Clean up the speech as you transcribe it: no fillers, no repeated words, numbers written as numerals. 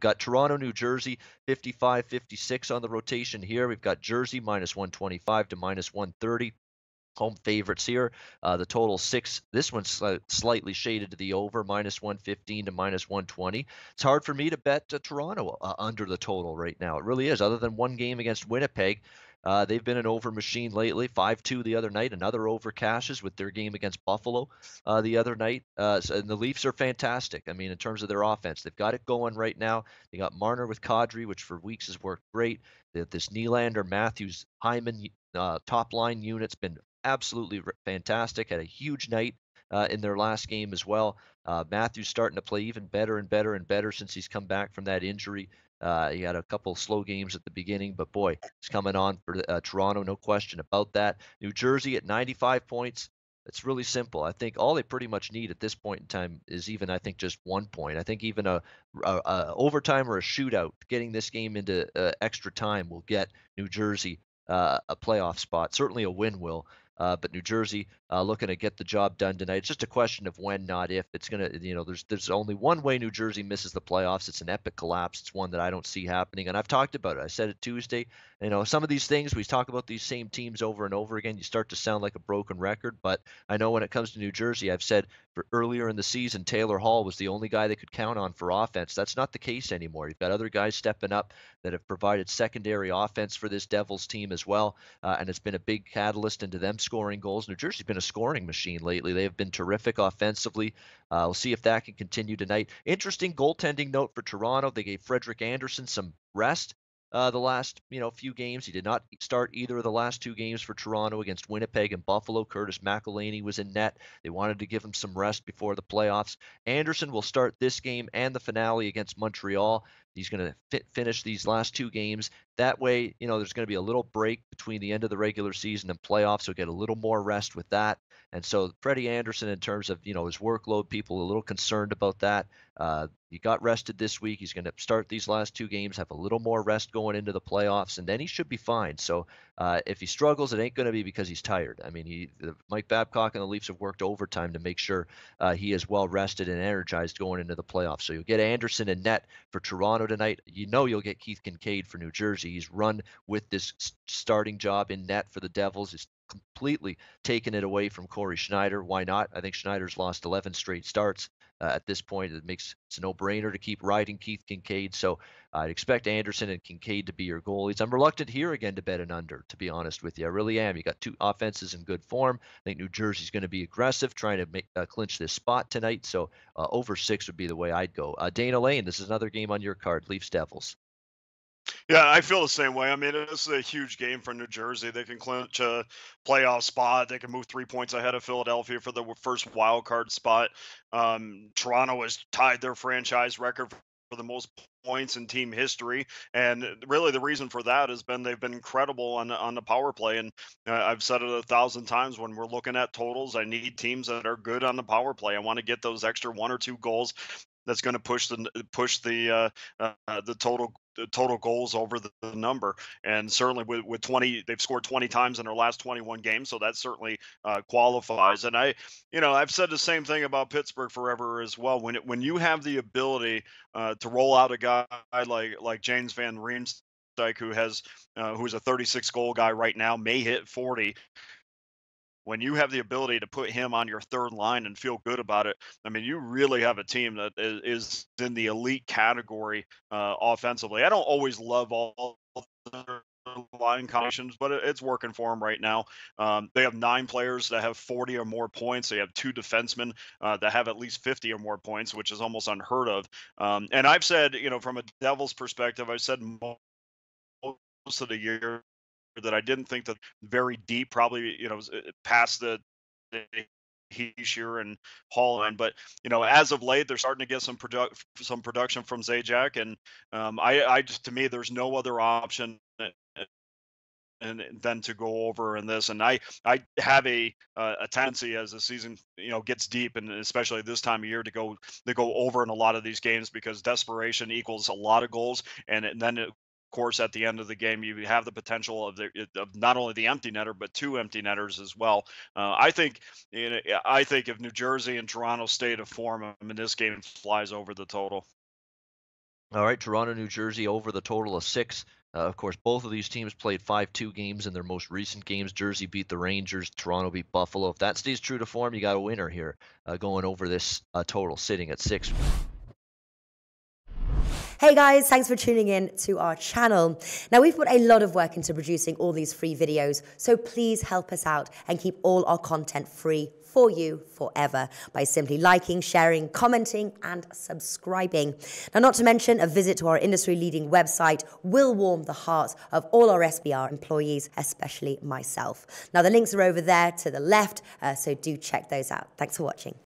Got Toronto, New Jersey, 55, 56 on the rotation here. We've got Jersey -125 to -130. Home favorites here. The total 6. This one's slightly shaded to the over, -115 to -120. It's hard for me to bet Toronto under the total right now. It really is. Other than one game against Winnipeg, they've been an over machine lately. 5-2 the other night. Another over cashes with their game against Buffalo the other night. And the Leafs are fantastic. I mean, in terms of their offense, they've got it going right now. They got Marner with Kadri, which for weeks has worked great. This Nylander, Matthews, Hyman top line unit's been absolutely fantastic. Had a huge night in their last game as well. Matthews starting to play even better and better and better since he's come back from that injury. He had a couple slow games at the beginning, but boy, it's coming on for Toronto, no question about that. New Jersey at 95 points. It's really simple. I think all they pretty much need at this point in time is even, I think, just 1 point. I think even a overtime or a shootout, getting this game into extra time will get New Jersey a playoff spot. Certainly a win will. But New Jersey looking to get the job done tonight. It's just a question of when, not if. It's gonna, you know, there's only one way New Jersey misses the playoffs. It's an epic collapse. It's one that I don't see happening. And I've talked about it. I said it Tuesday. You know, some of these things we talk about these same teams over and over again. You start to sound like a broken record. But I know when it comes to New Jersey, I've said for earlier in the season, Taylor Hall was the only guy they could count on for offense. That's not the case anymore. You've got other guys stepping up that have provided secondary offense for this Devils team as well, and it's been a big catalyst into them scoring goals. New Jersey's been a scoring machine lately. They have been terrific offensively. We'll see if that can continue tonight. Interesting goaltending note for Toronto. They gave Frederick Anderson some rest the last few games. He did not start either of the last two games for Toronto against Winnipeg and Buffalo. Curtis McElhinney was in net. They wanted to give him some rest before the playoffs. Anderson will start this game and the finale against Montreal. He's going to finish these last two games. That way, there's going to be a little break between the end of the regular season and playoffs. So get a little more rest with that. And so Freddie Anderson, in terms of, his workload, people are a little concerned about that. He got rested this week. He's going to start these last two games, have a little more rest going into the playoffs, and then he should be fine. So if he struggles, it ain't going to be because he's tired. I mean, Mike Babcock and the Leafs have worked overtime to make sure he is well rested and energized going into the playoffs. So you'll get Anderson in net for Toronto tonight. You'll get Keith Kincaid for New Jersey. He's run with this starting job in net for the Devils. He's completely taken it away from Corey Schneider. Why not? I think Schneider's lost 11 straight starts at this point. It's a no-brainer to keep riding Keith Kincaid. So I'd expect Anderson and Kincaid to be your goalies. I'm reluctant here again to bet an under, to be honest with you. I really am. You got two offenses in good form. I think New Jersey's going to be aggressive, trying to clinch this spot tonight. So over 6 would be the way I'd go. Dana Lane, this is another game on your card, Leafs Devils. Yeah, I feel the same way. I mean, it's a huge game for New Jersey. They can clinch a playoff spot. They can move 3 points ahead of Philadelphia for the first wild card spot. Toronto has tied their franchise record for the most points in team history, and really the reason for that has been they've been incredible on the power play. And I've said it 1,000 times, when we're looking at totals, I need teams that are good on the power play. I want to get those extra 1 or 2 goals. That's going to push the total goals over the number. And certainly with 20, they've scored 20 times in their last 21 games, so that certainly qualifies. And I've said the same thing about Pittsburgh forever as well. When you have the ability to roll out a guy like James Van Riemsdyk, who's a 36 goal guy right now, may hit 40. When you have the ability to put him on your third line and feel good about it, I mean, you really have a team that is in the elite category offensively. I don't always love all the line combinations, but it's working for them right now. They have 9 players that have 40 or more points. They have 2 defensemen that have at least 50 or more points, which is almost unheard of. And I've said, from a Devils perspective, I've said most of the year that I didn't think that very deep, probably, past the Heischer and Hall line. But, as of late, they're starting to get some production from Zajac. And to me, there's no other option and then to go over in this. And I have a tendency as the season gets deep, and especially this time of year, to go over in a lot of these games, because desperation equals a lot of goals. And then of course, at the end of the game, you have the potential of not only the empty netter, but 2 empty netters as well. I think if New Jersey and Toronto stay to form, this game flies over the total. All right, Toronto, New Jersey over the total of 6. Of course, both of these teams played 5-2 games in their most recent games. Jersey beat the Rangers. Toronto beat Buffalo. If that stays true to form, you got a winner here going over this total sitting at 6. Hey guys, thanks for tuning in to our channel. Now, we've put a lot of work into producing all these free videos, so please help us out and keep all our content free for you forever by simply liking, sharing, commenting, and subscribing. Now, not to mention, a visit to our industry-leading website will warm the hearts of all our SBR employees, especially myself. Now, the links are over there to the left, so do check those out. Thanks for watching.